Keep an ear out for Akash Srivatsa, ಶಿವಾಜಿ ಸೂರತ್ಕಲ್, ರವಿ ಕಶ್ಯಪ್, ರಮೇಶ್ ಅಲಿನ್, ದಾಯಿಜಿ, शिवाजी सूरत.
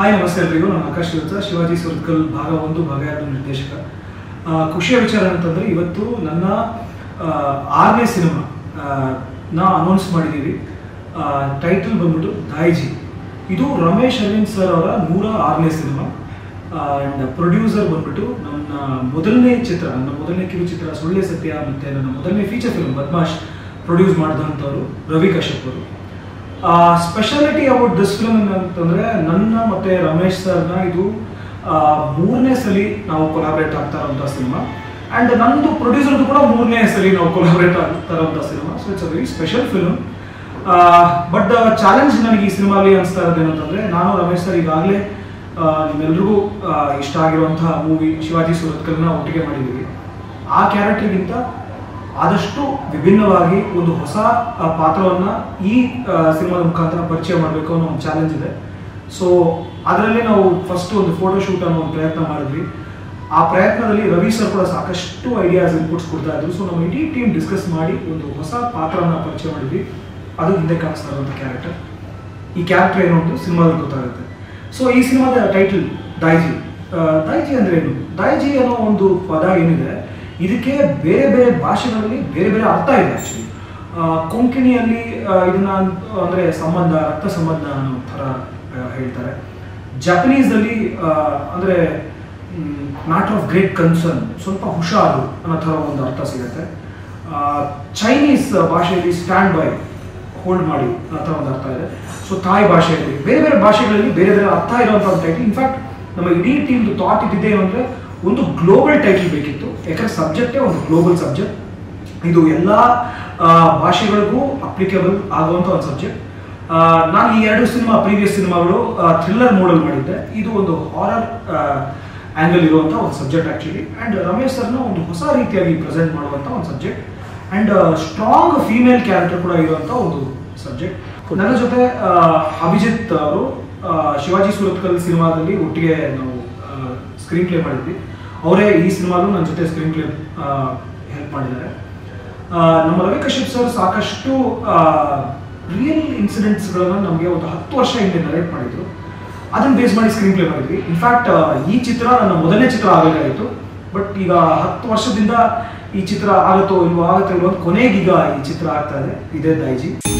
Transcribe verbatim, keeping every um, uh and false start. हाय नमस्कार एलू नानु आकाश सूरत शिवाजी सूरत भाग ಒಂದು ಭಾಗ ಎರಡು ನಿರ್ದೇಶಕ ಖುಷಿಯ ವಿಚಾರ ಅಂತಂದ್ರೆ ಇವತ್ತು ನನ್ನ ಆರನೇ ಸಿನಿಮಾ ನಾ ಅನೌನ್ಸ್ ಮಾಡಿದೀವಿ ಟೈಟಲ್ ಬಂದ್ಬಿಟ್ಟು ದಾಯಿಜಿ ಇದು ರಮೇಶ್ ಅಲಿನ್ ಸರ್ ಅವರ ನೂರ ಆರನೇ ಸಿನಿಮಾ ಅಂಡ್ ಪ್ರೊಡ್ಯೂಸರ್ ಬಂದ್ಬಿಟ್ಟು ನನ್ನ ಮೊದಲನೇ ಚಿತ್ರ ನನ್ನ ಮೊದಲನೇ ಕಿರುಚಿತ್ರ ಸುಳ್ಳೆ ಸತ್ಯ ಮತ್ತೆ ನನ್ನ ಮೊದಲನೇ ಫೀಚರ್ ಫಿಲ್ಮ್ ಬದಮಾಶ್ ಪ್ರೊಡ್ಯೂಸ್ ಮಾಡಿದಂತವರು ರವಿ ಕಶ್ಯಪ್ ಅವರು ಸ್ಪೆಷಾಲಿಟಿ ಅಬೌಟ್ ದಿಸ್ ಫಿಲ್ಮ್ ಅಂತಂದ್ರೆ ನನ್ನ ಮತ್ತೆ ರಮೇಶ್ ಸರ್ನ ಇದು ಮೂರನೇ ಸಲಿ ನಾವು ಕೊಲಾಬರೇಟ್ ಆಗ್ತಾ ಇರೋಂಥ ಸಿನಿಮಾ ಅಂಡ್ ನಂದು ಪ್ರೊಡ್ಯೂಸರ್ದು ಕೂಡ ಮೂರನೇ ಸಲಿ ನಾವು ಕೊಲಾಬರೇಟ್ ಆಗ್ತಾ ಇರೋಂಥ cinema so it's a very special film but challenge ನನಗೆ ಈ ಸಿನಿಮಾಲಿ ಅನಿಸ್ತಾ ಇರೋದು ಏನಂತಂದ್ರೆ ನಾನು ರಮೇಶ್ ಸರ್ ಈಗಾಗಲೇ ನಿಮ್ಮೆಲ್ರಿಗೂ ಇಷ್ಟ ಆಗಿರುವಂತಹ ಮೂವಿ ಶಿವಾಜಿ ಸೂರತ್ಕಲ್ನ ಒಟ್ಟಿಗೆ ಮಾಡಿದ್ದೀವಿ ಆ ಕ್ಯಾರೆಕ್ಟರ್ಗಿಂತ ಆದಷ್ಟು ವಿಭಿನ್ನವಾಗಿ ಒಂದು ಹೊಸ ಪಾತ್ರವನ್ನು ಈ ಸಿನಿಮಾದ ಮುಖಾಂತರ ಪರಿಚಯ ಮಾಡಬೇಕು ಅನ್ನೋ ಒಂದು ಚಾಲೆಂಜ್ ಇದೆ. ಸೊ ಅದರಲ್ಲಿ ನಾವು ಫಸ್ಟ್ ಒಂದು ಫೋಟೋಶೂಟ್ ಅನ್ನೋ ಒಂದು ಪ್ರಯತ್ನ ಮಾಡಿದ್ವಿ. ಆ ಪ್ರಯತ್ನದಲ್ಲಿ ರವಿ ಸರ್ ಕೂಡ ಸಾಕಷ್ಟು ಐಡಿಯಾಸ್ ಇನ್ಪುಟ್ಸ್ ಕೊಡ್ತಾ ಇದ್ರು. ಸೊ ನಾವು ಇಡೀ ಟೀಮ್ ಡಿಸ್ಕಸ್ ಮಾಡಿ ಒಂದು ಹೊಸ ಪಾತ್ರವನ್ನು ಪರಿಚಯ ಮಾಡಿದ್ವಿ. ಅದು ಹಿಂದೆ ಕಾಣಿಸ್ತಾ ಇರುವಂಥ ಕ್ಯಾರೆಕ್ಟರ್. ಈ ಕ್ಯಾರೆಕ್ಟರ್ ಏನೋ ಒಂದು ಸಿನಿಮಾದಲ್ಲಿ ಗೊತ್ತಾಗುತ್ತೆ. ಸೊ ಈ ಸಿನಿಮಾದ ಟೈಟಲ್ ದಾಯಿಜಿ. ದಾಯಿಜಿ ಅಂದರೆ ಏನು? ದಾಯಿಜಿ ಅನ್ನೋ ಒಂದು ಪದ ಏನಿದೆ ಇದಕ್ಕೆ ಬೇರೆ ಬೇರೆ ಭಾಷೆಗಳಲ್ಲಿ ಬೇರೆ ಬೇರೆ ಅರ್ಥ ಇದೆ. ಆ್ಯಕ್ಚುಲಿ ಕೊಂಕಣಿಯಲ್ಲಿ ಇದನ್ನ ಅಂದರೆ ಸಂಬಂಧ, ರಕ್ತ ಸಂಬಂಧ ಅನ್ನೋ ಥರ ಹೇಳ್ತಾರೆ. ಜಪನೀಸಲ್ಲಿ ಅಂದರೆ ಮ್ಯಾಟರ್ ಆಫ್ ಗ್ರೇಟ್ ಕನ್ಸರ್ನ್, ಸ್ವಲ್ಪ ಹುಷಾರು ಅನ್ನೋ ಥರ ಒಂದು ಅರ್ಥ ಸಿಗುತ್ತೆ. ಚೈನೀಸ್ ಭಾಷೆಯಲ್ಲಿ ಸ್ಟ್ಯಾಂಡ್ ಬೈ, ಹೋಲ್ಡ್ ಮಾಡಿ ಅನ್ನೋ ಥರ ಒಂದು ಅರ್ಥ ಇದೆ. ಸೊ ಥಾಯ್ ಭಾಷೆಯಲ್ಲಿ ಬೇರೆ ಬೇರೆ ಭಾಷೆಗಳಲ್ಲಿ ಬೇರೆ ಬೇರೆ ಅರ್ಥ ಇರೋವಂಥ ಒಂದು ಟೈಟಲ್. ಇನ್ಫ್ಯಾಕ್ಟ್ ನಮ್ಮ ಇಡೀ ಟೀಮ್ದು ಥಾಟ್ ಇದ್ದಿದ್ದೇ ಏನು ಅಂದರೆ ಒಂದು ಗ್ಲೋಬಲ್ ಟೈಟಲ್ ಬೇಕಿತ್ತು. ಯಾಕಂದ್ರೆ ಸಬ್ಜೆಕ್ಟೇ ಒಂದು ಗ್ಲೋಬಲ್ ಸಬ್ಜೆಕ್ಟ್, ಇದು ಎಲ್ಲ ಭಾಷೆಗಳಿಗೂ ಅಪ್ಲಿಕೇಬಲ್ ಆಗುವಂಥ ಒಂದು ಸಬ್ಜೆಕ್ಟ್. ನಾನು ಈ ಎರಡು ಸಿನಿಮಾ ಪ್ರೀವಿಯಸ್ ಸಿನಿಮಾಗಳು ಥ್ರಿಲ್ಲರ್ ಮೋಡಲ್ ಮಾಡಿದ್ದೆ. ಇದು ಒಂದು ಹಾರರ್ ಆ್ಯಂಗಲ್ ಇರುವಂಥ ಒಂದು ಸಬ್ಜೆಕ್ಟ್ ಆ್ಯಕ್ಚುಲಿ. ಆ್ಯಂಡ್ ರಮೇಶ್ ಸರ್ನ ಒಂದು ಹೊಸ ರೀತಿಯಾಗಿ ಪ್ರೆಸೆಂಟ್ ಮಾಡುವಂಥ ಒಂದು subject and strong female character ಕೂಡ ಇರುವಂಥ ಒಂದು ಸಬ್ಜೆಕ್ಟ್. ನನ್ನ ಜೊತೆ ಅಭಿಜಿತ್ ಅವರು ಶಿವಾಜಿ ಸೂರತ್ಕಲ್ ಸಿನಿಮಾದಲ್ಲಿ ಒಟ್ಟಿಗೆ ನಾವು ಸ್ಕ್ರೀನ್ ಪ್ಲೇ ಮಾಡಿದ್ವಿ. ಅವರೇ ಈ ಸಿನಿಮಾಲು ನನ್ನ ಜೊತೆ ಸ್ಕ್ರೀನ್ ಪ್ಲೇ ಹೆಲ್ಪ್ ಮಾಡಿದ್ದಾರೆ. ನಮ್ಮ ರವಿ ಕಶ್ಯಪ್ ಸರ್ ಸಾಕಷ್ಟು ರಿಯಲ್ ಇನ್ಸಿಡೆಂಟ್ಸ್ಗಳನ್ನು ನಮಗೆ ಒಂದು ಹತ್ತು ವರ್ಷ ಹಿಂದೆ ನರೇಟ್ ಮಾಡಿದ್ರು. ಅದನ್ನು ಬೇಸ್ ಮಾಡಿ ಸ್ಕ್ರೀನ್ ಪ್ಲೇ ಮಾಡಿದ್ವಿ. ಇನ್ಫ್ಯಾಕ್ಟ್ ಈ ಚಿತ್ರ ನನ್ನ ಮೊದಲನೇ ಚಿತ್ರ ಆಗಬೇಕಾಗಿತ್ತು. ಬಟ್ ಈಗ ಹತ್ತು ವರ್ಷದಿಂದ ಈ ಚಿತ್ರ ಆಗುತ್ತೋ ಇಲ್ವೋ ಆಗುತ್ತೋ ಇಲ್ವೋ ಕೊನೆಗೀಗ ಈ ಚಿತ್ರ ಆಗ್ತಾ ಇದೆ. ಇದೇ ದಾಯಿಜಿ.